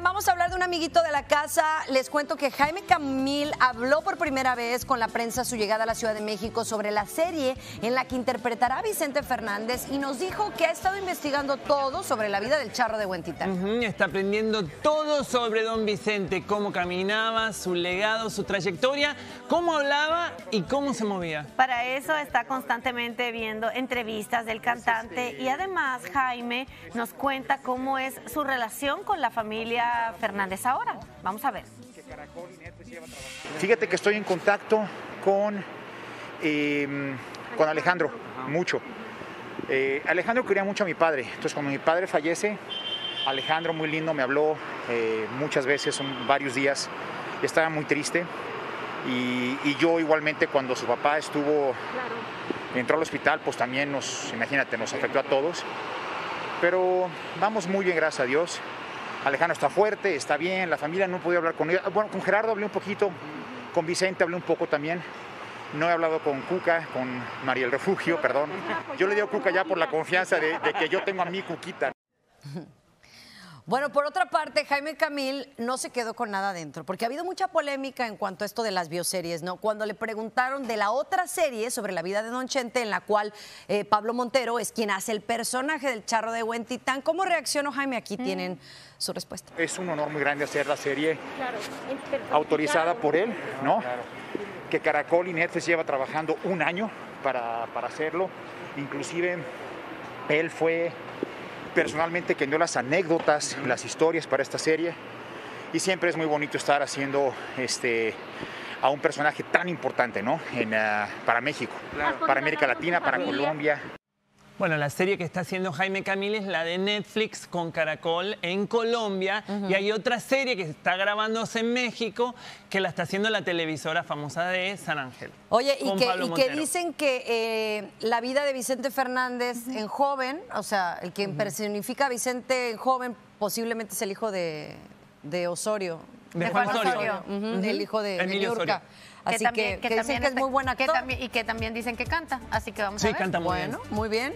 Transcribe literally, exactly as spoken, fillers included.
Oigan, vamos a hablar de un amiguito de la casa. Les cuento que Jaime Camil habló por primera vez con la prensa a su llegada a la Ciudad de México sobre la serie en la que interpretará a Vicente Fernández y nos dijo que ha estado investigando todo sobre la vida del Charro de Huentitán. Uh-huh, está aprendiendo todo sobre don Vicente, cómo caminaba, su legado, su trayectoria, cómo hablaba y cómo se movía. Para eso está constantemente viendo entrevistas del cantante y además Jaime nos cuenta cómo es su relación con la familia Fernández ahora. Vamos a ver. Fíjate que estoy en contacto con, eh, con Alejandro, mucho. Eh, Alejandro quería mucho a mi padre, entonces cuando mi padre fallece, Alejandro muy lindo me habló eh, muchas veces, son varios días, estaba muy triste y, y yo igualmente cuando su papá estuvo, entró al hospital, pues también nos, imagínate, nos afectó a todos, pero vamos muy bien, gracias a Dios. Alejandro está fuerte, está bien, la familia no podía hablar con ella. Bueno, con Gerardo hablé un poquito, con Vicente hablé un poco también. No he hablado con Cuca, con Mariel Refugio, perdón. Yo le digo Cuca ya por la confianza de, de que yo tengo a mi Cuquita. Bueno, por otra parte, Jaime Camil no se quedó con nada adentro, porque ha habido mucha polémica en cuanto a esto de las bioseries, ¿no? Cuando le preguntaron de la otra serie sobre la vida de don Chente, en la cual eh, Pablo Montero es quien hace el personaje del Charro de Huentitán, ¿cómo reaccionó Jaime? Aquí mm. tienen su respuesta. Es un honor muy grande hacer la serie claro, autorizada por él, ¿no? Claro. Que Caracol y Netflix lleva trabajando un año para, para hacerlo. Inclusive, él fue personalmente quien dio las anécdotas, las historias para esta serie y siempre es muy bonito estar haciendo este, a un personaje tan importante, ¿no? En, uh, para México, claro. Para América Latina, para Colombia. Bueno, la serie que está haciendo Jaime Camil es la de Netflix con Caracol en Colombia. Uh-huh. Y hay otra serie que está grabándose en México que la está haciendo la televisora famosa de San Ángel. Oye, y, que, y que dicen que eh, la vida de Vicente Fernández uh-huh. en joven, o sea, el que uh-huh. personifica a Vicente en joven posiblemente es el hijo de, de Osorio. De, de Juan Osorio. Osorio. Uh-huh. Uh-huh. El hijo de Emilio Urca. Así que, que, que, que dicen que es muy buena actor. Que también, y que también dicen que canta, así que vamos sí, a ver. Sí, canta muy bueno, bien. Muy bien.